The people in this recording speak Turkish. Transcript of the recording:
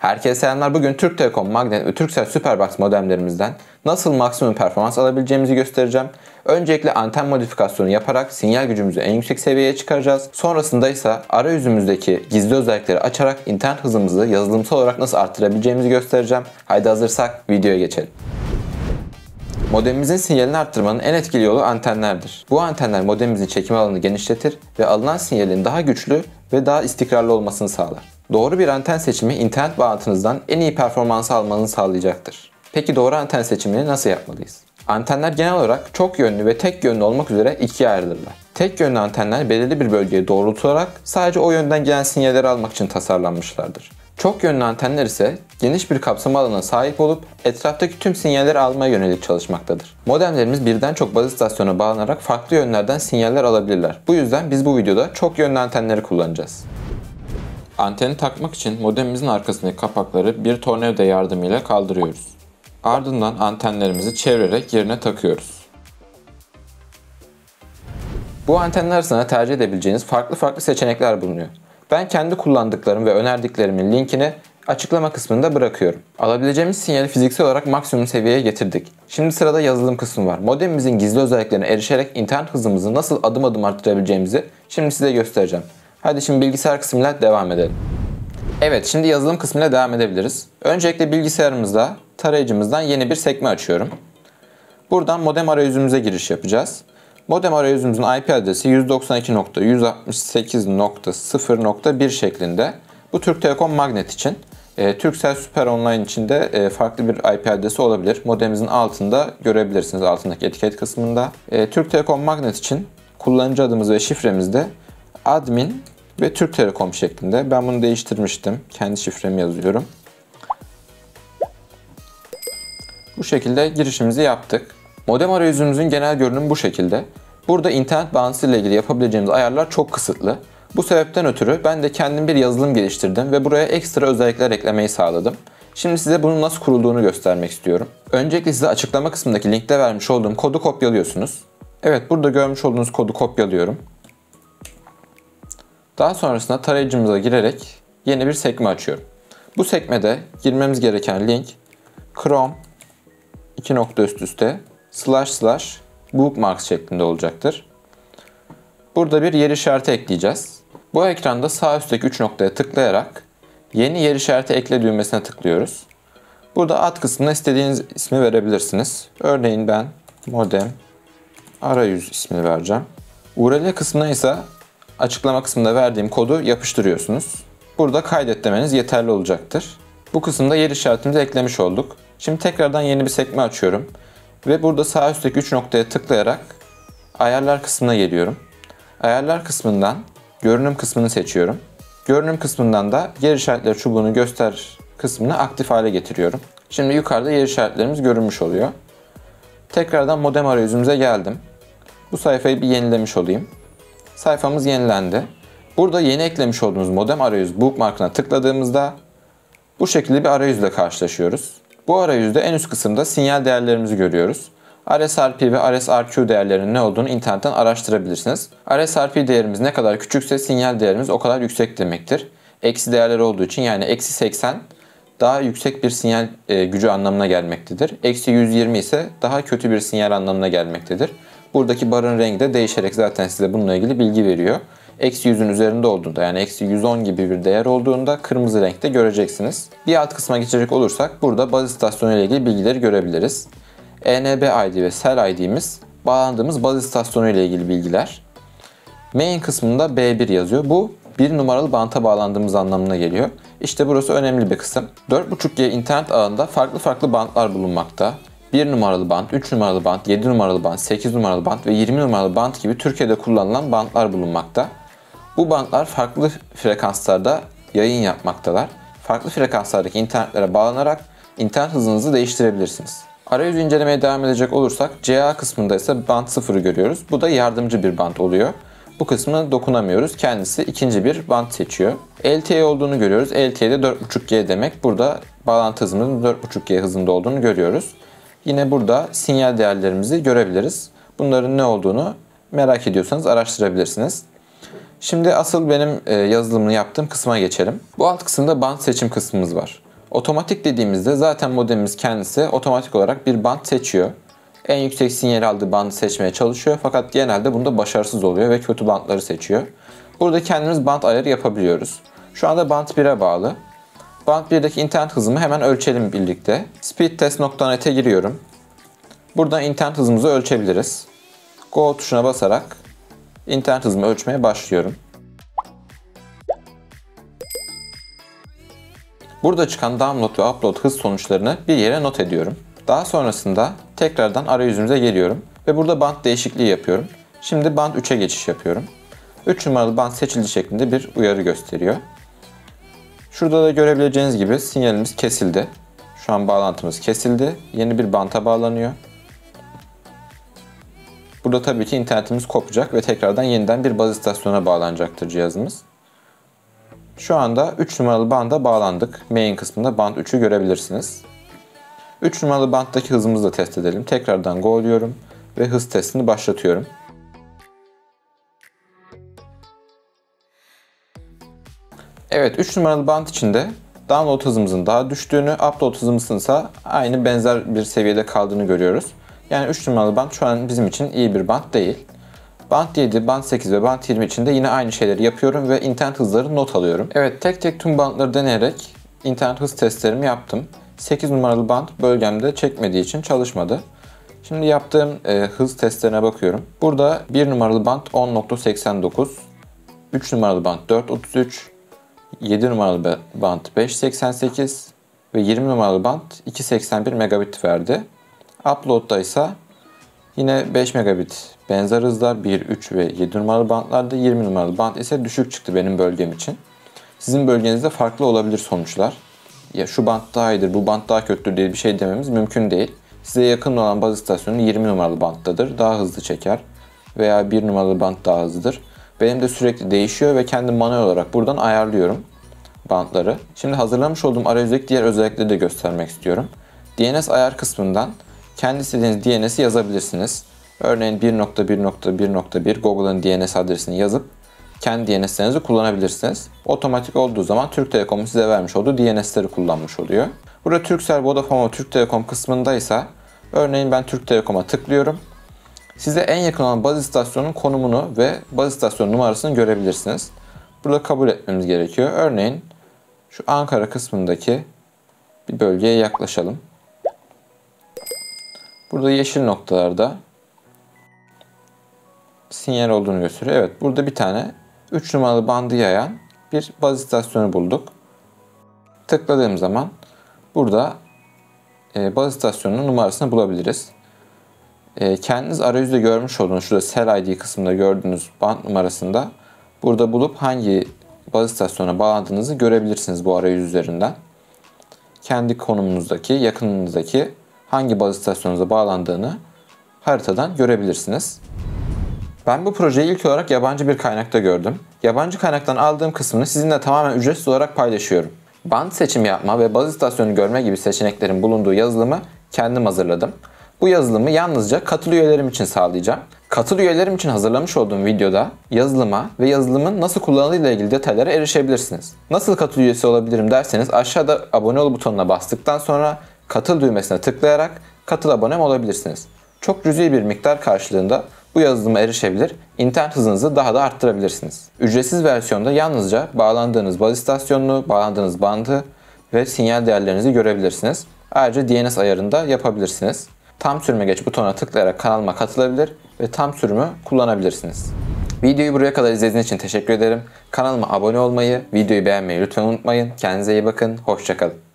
Herkese selamlar. Bugün Türk Telekom, Magnet ve Turkcell Superbox modemlerimizden nasıl maksimum performans alabileceğimizi göstereceğim. Öncelikle anten modifikasyonu yaparak sinyal gücümüzü en yüksek seviyeye çıkaracağız. Sonrasında ise arayüzümüzdeki gizli özellikleri açarak internet hızımızı yazılımsal olarak nasıl arttırabileceğimizi göstereceğim. Haydi hazırsak videoya geçelim. Modemimizin sinyalini arttırmanın en etkili yolu antenlerdir. Bu antenler modemimizin çekim alanını genişletir ve alınan sinyalin daha güçlü ve daha istikrarlı olmasını sağlar. Doğru bir anten seçimi internet bağlantınızdan en iyi performansı almanızı sağlayacaktır. Peki doğru anten seçimini nasıl yapmalıyız? Antenler genel olarak çok yönlü ve tek yönlü olmak üzere ikiye ayrılırlar. Tek yönlü antenler belirli bir bölgeye doğrultularak sadece o yönden gelen sinyalleri almak için tasarlanmışlardır. Çok yönlü antenler ise geniş bir kapsam alanına sahip olup etraftaki tüm sinyalleri almaya yönelik çalışmaktadır. Modemlerimiz birden çok baz istasyona bağlanarak farklı yönlerden sinyaller alabilirler. Bu yüzden biz bu videoda çok yönlü antenleri kullanacağız. Anteni takmak için modemimizin arkasındaki kapakları bir tornavida yardımıyla kaldırıyoruz. Ardından antenlerimizi çevirerek yerine takıyoruz. Bu antenler arasında tercih edebileceğiniz farklı seçenekler bulunuyor. Ben kendi kullandıklarım ve önerdiklerimin linkini açıklama kısmında bırakıyorum. Alabileceğimiz sinyali fiziksel olarak maksimum seviyeye getirdik. Şimdi sırada yazılım kısmı var. Modemimizin gizli özelliklerine erişerek internet hızımızı nasıl adım adım arttırabileceğimizi şimdi size göstereceğim. Hadi şimdi bilgisayar kısmıyla devam edelim. Evet, şimdi yazılım kısmıyla devam edebiliriz. Öncelikle bilgisayarımızda tarayıcımızdan yeni bir sekme açıyorum. Buradan modem arayüzümüze giriş yapacağız. Modem arayüzümüzün IP adresi 192.168.0.1 şeklinde. Bu Türk Telekom Magnet için. Turkcell Superonline için de farklı bir IP adresi olabilir. Modemimizin altında görebilirsiniz, altındaki etiket kısmında. Türk Telekom Magnet için kullanıcı adımız ve şifremiz de admin ve Türk Telekom şeklinde. Ben bunu değiştirmiştim. Kendi şifremi yazıyorum. Bu şekilde girişimizi yaptık. Modem arayüzümüzün genel görünümü bu şekilde. Burada internet bağlantısı ile ilgili yapabileceğimiz ayarlar çok kısıtlı. Bu sebepten ötürü ben de kendim bir yazılım geliştirdim ve buraya ekstra özellikler eklemeyi sağladım. Şimdi size bunun nasıl kurulduğunu göstermek istiyorum. Öncelikle size açıklama kısmındaki linkte vermiş olduğum kodu kopyalıyorsunuz. Evet, burada görmüş olduğunuz kodu kopyalıyorum. Daha sonrasında tarayıcımıza girerek yeni bir sekme açıyorum. Bu sekmede girmemiz gereken link Chrome //bookmarks şeklinde olacaktır. Burada bir yer işareti ekleyeceğiz. Bu ekranda sağ üstteki 3 noktaya tıklayarak yeni yer işareti ekle düğmesine tıklıyoruz. Burada ad kısmına istediğiniz ismi verebilirsiniz. Örneğin ben modem arayüz ismini vereceğim. URL kısmına ise açıklama kısmında verdiğim kodu yapıştırıyorsunuz. Burada kaydet demeniz yeterli olacaktır. Bu kısımda yer işaretimizi eklemiş olduk. Şimdi tekrardan yeni bir sekme açıyorum. Ve burada sağ üstteki 3 noktaya tıklayarak ayarlar kısmına geliyorum. Ayarlar kısmından görünüm kısmını seçiyorum. Görünüm kısmından da yer işaretleri çubuğunu göster kısmını aktif hale getiriyorum. Şimdi yukarıda yer işaretlerimiz görünmüş oluyor. Tekrardan modem arayüzümüze geldim. Bu sayfayı bir yenilemiş olayım. Sayfamız yenilendi. Burada yeni eklemiş olduğumuz modem arayüz bookmark'ına tıkladığımızda bu şekilde bir arayüzle karşılaşıyoruz. Bu arayüzde en üst kısımda sinyal değerlerimizi görüyoruz. RSRP ve RSRQ değerlerinin ne olduğunu internetten araştırabilirsiniz. RSRP değerimiz ne kadar küçükse sinyal değerimiz o kadar yüksek demektir. Eksi değerleri olduğu için, yani eksi 80 daha yüksek bir sinyal gücü anlamına gelmektedir. Eksi 120 ise daha kötü bir sinyal anlamına gelmektedir. Buradaki barın rengi de değişerek zaten size bununla ilgili bilgi veriyor. Eksi 100'ün üzerinde olduğunda, yani eksi 110 gibi bir değer olduğunda kırmızı renkte göreceksiniz. Bir alt kısma geçecek olursak burada baz istasyonu ile ilgili bilgileri görebiliriz. ENB ID ve SEL ID'miz bağlandığımız baz istasyonu ile ilgili bilgiler. Main kısmında B1 yazıyor. Bu 1 numaralı banta bağlandığımız anlamına geliyor. İşte burası önemli bir kısım. 4.5G internet ağında farklı bantlar bulunmakta. 1 numaralı bant, 3 numaralı bant, 7 numaralı bant, 8 numaralı bant ve 20 numaralı bant gibi Türkiye'de kullanılan bantlar bulunmakta. Bu bantlar farklı frekanslarda yayın yapmaktalar. Farklı frekanslardaki internetlere bağlanarak internet hızınızı değiştirebilirsiniz. Arayüz incelemeye devam edecek olursak CA kısmında ise band 0'ı görüyoruz. Bu da yardımcı bir band oluyor. Bu kısmına dokunamıyoruz. Kendisi ikinci bir band seçiyor. LTE olduğunu görüyoruz. LTE de 4.5G demek. Burada bağlantı hızımızın 4.5G hızında olduğunu görüyoruz. Yine burada sinyal değerlerimizi görebiliriz. Bunların ne olduğunu merak ediyorsanız araştırabilirsiniz. Şimdi asıl benim yazılımını yaptığım kısma geçelim. Bu alt kısımda band seçim kısmımız var. Otomatik dediğimizde zaten modemimiz kendisi otomatik olarak bir band seçiyor. En yüksek sinyal aldığı bandı seçmeye çalışıyor fakat genelde bunda başarısız oluyor ve kötü bandları seçiyor. Burada kendimiz band ayarı yapabiliyoruz. Şu anda band 1'e bağlı. Band 1'deki internet hızımı hemen ölçelim birlikte. Speedtest.net'e giriyorum. Buradan internet hızımızı ölçebiliriz. Go tuşuna basarak internet hızımı ölçmeye başlıyorum. Burada çıkan download ve upload hız sonuçlarını bir yere not ediyorum. Daha sonrasında tekrardan arayüzümüze geliyorum ve burada band değişikliği yapıyorum. Şimdi band 3'e geçiş yapıyorum. 3 numaralı band seçildi şeklinde bir uyarı gösteriyor. Şurada da görebileceğiniz gibi sinyalimiz kesildi. Şu an bağlantımız kesildi. Yeni bir banta bağlanıyor. Burada tabii ki internetimiz kopacak ve tekrardan yeniden bir baz istasyonuna bağlanacaktır cihazımız. Şu anda 3 numaralı banda bağlandık. Main kısmında band 3'ü görebilirsiniz. 3 numaralı banttaki hızımızı da test edelim. Tekrardan go diyorum ve hız testini başlatıyorum. Evet, 3 numaralı band içinde download hızımızın daha düştüğünü, upload hızımızın ise aynı benzer bir seviyede kaldığını görüyoruz. Yani 3 numaralı band şu an bizim için iyi bir band değil. Band 7, band 8 ve band 20 içinde yine aynı şeyleri yapıyorum ve internet hızları not alıyorum. Evet, tek tek tüm bandları deneyerek internet hız testlerimi yaptım. 8 numaralı band bölgemde çekmediği için çalışmadı. Şimdi yaptığım hız testlerine bakıyorum. Burada 1 numaralı band 10.89, 3 numaralı band 4.33, 7 numaralı band 5.88 ve 20 numaralı band 2.81 megabit verdi. Upload'da ise yine 5 megabit benzer hızlar 1, 3 ve 7 numaralı bandlarda, 20 numaralı band ise düşük çıktı benim bölgem için. Sizin bölgenizde farklı olabilir sonuçlar. Ya şu band daha iyidir, bu band daha kötüdür diye bir şey dememiz mümkün değil. Size yakın olan baz istasyonu 20 numaralı banttadır, daha hızlı çeker veya 1 numaralı band daha hızlıdır. Benim de sürekli değişiyor ve kendim manuel olarak buradan ayarlıyorum bandları. Şimdi hazırlamış olduğum arayüzdeki diğer özellikleri de göstermek istiyorum. DNS ayar kısmından kendi istediğiniz DNS'i yazabilirsiniz. Örneğin 1.1.1.1 Google'ın DNS adresini yazıp kendi DNS'lerinizi kullanabilirsiniz. Otomatik olduğu zaman Türk Telekom'un size vermiş olduğu DNS'leri kullanmış oluyor. Burada Turkcell, Vodafone ve Türk Telekom kısmındaysa örneğin ben Türk Telekom'a tıklıyorum. Size en yakın olan baz istasyonunun konumunu ve baz istasyonu numarasını görebilirsiniz. Burada kabul etmemiz gerekiyor. Örneğin şu Ankara kısmındaki bir bölgeye yaklaşalım. Burada yeşil noktalarda sinyal olduğunu gösteriyor. Evet, burada bir tane 3 numaralı bandı yayan bir baz istasyonu bulduk. Tıkladığım zaman burada baz istasyonunun numarasını bulabiliriz. Kendiniz arayüzde görmüş olduğunuz şurada Cell ID kısmında gördüğünüz band numarasında burada bulup hangi baz istasyonuna bağlandığınızı görebilirsiniz bu arayüz üzerinden. Kendi konumunuzdaki, yakınınızdaki hangi baz istasyonunuza bağlandığını haritadan görebilirsiniz. Ben bu projeyi ilk olarak yabancı bir kaynakta gördüm. Yabancı kaynaktan aldığım kısmını sizinle tamamen ücretsiz olarak paylaşıyorum. Band seçimi yapma ve baz istasyonu görme gibi seçeneklerin bulunduğu yazılımı kendim hazırladım. Bu yazılımı yalnızca katıl üyelerim için sağlayacağım. Katıl üyelerim için hazırlamış olduğum videoda yazılıma ve yazılımın nasıl kullanıldığıyla ilgili detaylara erişebilirsiniz. Nasıl katıl üyesi olabilirim derseniz aşağıda abone ol butonuna bastıktan sonra katıl düğmesine tıklayarak katıl abonem olabilirsiniz. Çok cüzi bir miktar karşılığında bu yazılıma erişebilir, internet hızınızı daha da arttırabilirsiniz. Ücretsiz versiyonda yalnızca bağlandığınız baz istasyonunu, bağlandığınız bandı ve sinyal değerlerinizi görebilirsiniz. Ayrıca DNS ayarını da yapabilirsiniz. Tam sürüme geç butonuna tıklayarak kanalıma katılabilir ve tam sürümü kullanabilirsiniz. Videoyu buraya kadar izlediğiniz için teşekkür ederim. Kanalıma abone olmayı, videoyu beğenmeyi lütfen unutmayın. Kendinize iyi bakın, hoşça kalın.